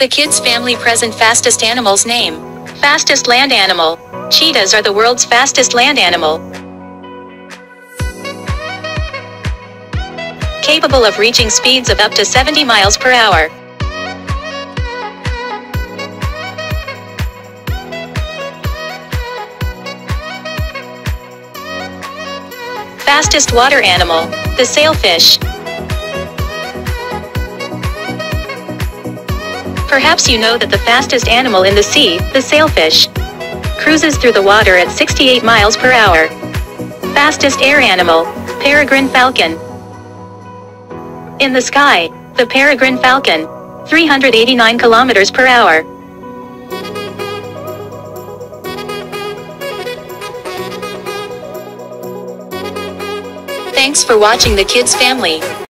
The Kids Family present fastest animal's name. Fastest land animal. Cheetahs are the world's fastest land animal. Capable of reaching speeds of up to 70 miles per hour. Fastest water animal. The sailfish. Perhaps you know that the fastest animal in the sea, the sailfish, cruises through the water at 68 miles per hour. Fastest air animal, peregrine falcon. In the sky, the peregrine falcon, 389 kilometers per hour. Thanks for watching The Kids Family.